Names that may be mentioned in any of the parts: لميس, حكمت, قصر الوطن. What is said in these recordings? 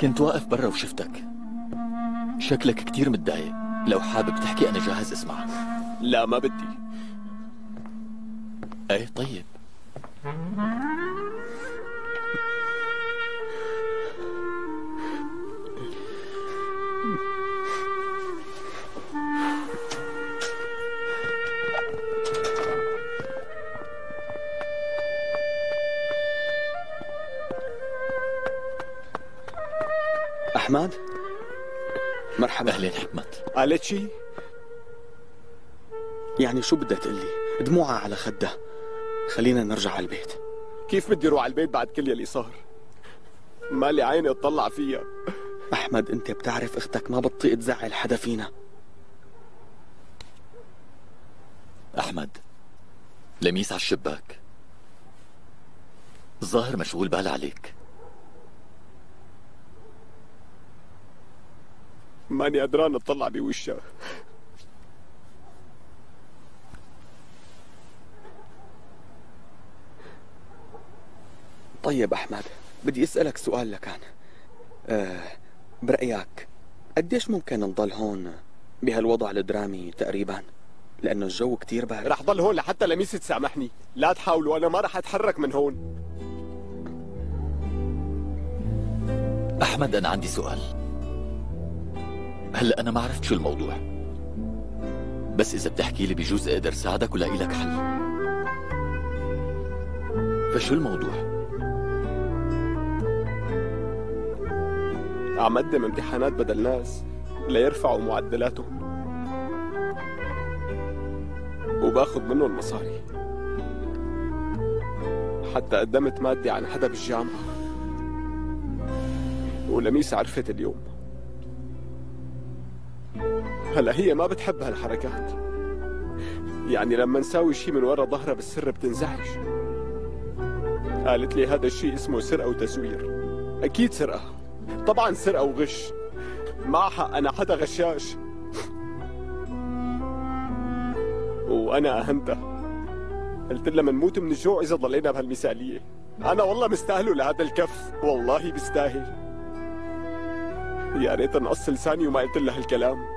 كنت واقف برا وشفتك، شكلك كتير متضايق. لو حابب تحكي أنا جاهز اسمعك. لا ما بدي. ايه طيب. أحمد، مرحبا. أهلين حكمت. قالت شي؟ يعني شو بدها تقلي؟ دموعها على خدها. خلينا نرجع على البيت. كيف بدي اروح على البيت بعد كل يلي صار؟ مالي عيني اطلع فيها. أحمد أنت بتعرف أختك ما بتطيق تزعل حدا فينا. أحمد، لميس على الشباك، الظاهر مشغول بال عليك. ماني قدران اطلع بوشها. طيب احمد، بدي اسالك سؤال لكان. برايك قديش ممكن نضل هون بهالوضع الدرامي تقريبا؟ لانه الجو كتير بارد. رح ضل هون لحتى لميس تسامحني. لا تحاولوا، انا ما رح اتحرك من هون. احمد انا عندي سؤال. هلا أنا ما عرفت شو الموضوع، بس إذا بتحكي لي بجوز أقدر ساعدك ولاقي لك حل. فشو الموضوع؟ عم أقدم امتحانات بدل ناس ليرفعوا معدلاتهم، وباخذ منهم مصاري. حتى قدمت مادة عن حدا بالجامعة، ولميس عرفت اليوم. هلا هي ما بتحب هالحركات، يعني لما نساوي شيء من ورا ظهرها بالسر بتنزعج. قالت لي هذا الشيء اسمه سرقه وتزوير. اكيد سرقه، طبعا سرقه وغش. مع حق، انا حدا غشاش وانا اهنتها. قلت لها منموت من الجوع اذا ضلينا بهالمثاليه. انا والله مستاهله لهذا الكف، والله بستاهل. يا ريت انقص لساني وما قلت لها هالكلام.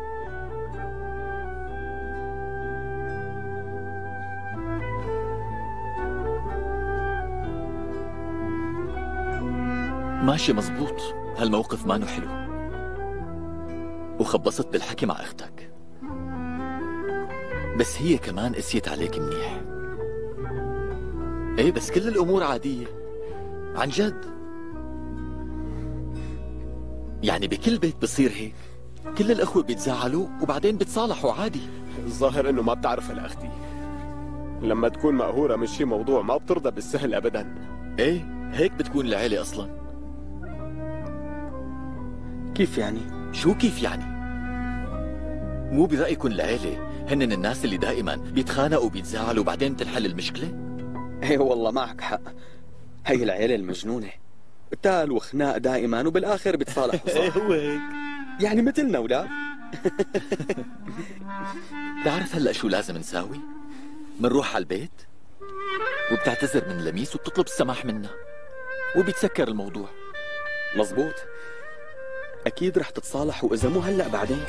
ماشي مزبوط، هالموقف مانو حلو، وخبصت بالحكي مع اختك، بس هي كمان قسيت عليك منيح. ايه بس كل الامور عادية عن جد، يعني بكل بيت بصير هيك، كل الاخوة بيتزعلوا وبعدين بتصالحوا عادي. الظاهر انه ما بتعرف لاختي، لما تكون مقهورة من شي موضوع ما بترضى بالسهل ابدا. ايه هيك بتكون العيلة اصلا. كيف يعني؟ شو كيف يعني؟ مو برأيكم العيلة هنن الناس اللي دائما بيتخانقوا وبيتزعلوا وبعدين بتنحل المشكلة؟ ايه والله معك حق، هي العيلة المجنونة، قتال وخناق دائما وبالآخر بتصالحوا. صح؟ هو هيك يعني مثلنا ولا؟ بتعرف هلا شو لازم نساوي؟ بنروح على البيت وبتعتذر من لميس وبتطلب السماح منا وبيتسكر الموضوع. مزبوط، أكيد رح تتصالحوا، وإذا مو هلأ بعدين.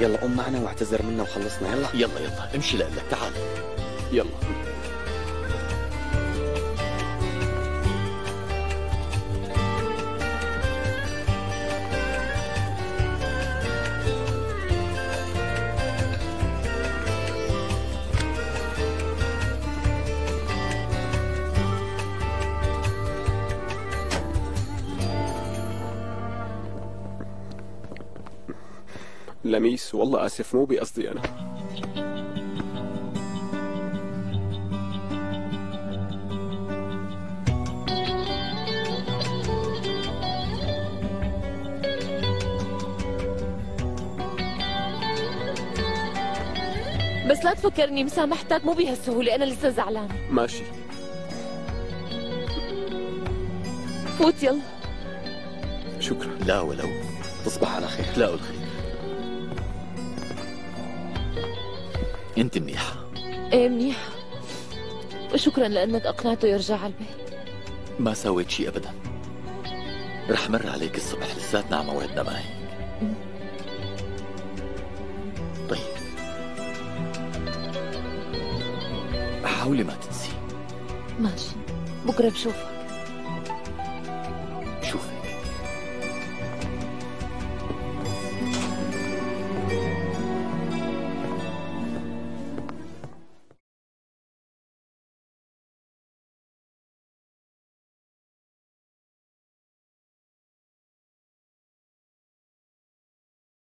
يلا قوم معنا واعتذر منا وخلصنا. يلا يلا يلا امشي لقلك، تعال يلا. لميس والله آسف، مو بقصدي أنا. بس لا تفكرني، مسامحتك مو بهالسهولة، أنا لسه زعلان. ماشي فوت يلا. شكرا. لا ولو، تصبح على خير. لا والخير. انت منيحة؟ ايه منيحة. شكرا لأنك أقنعته يرجع على البيت. ما سويت شيء أبدا. رح مر عليك الصبح، لساتنا على موعدنا معي. طيب حاولي ما تنسي. ماشي، بكرة بشوفك.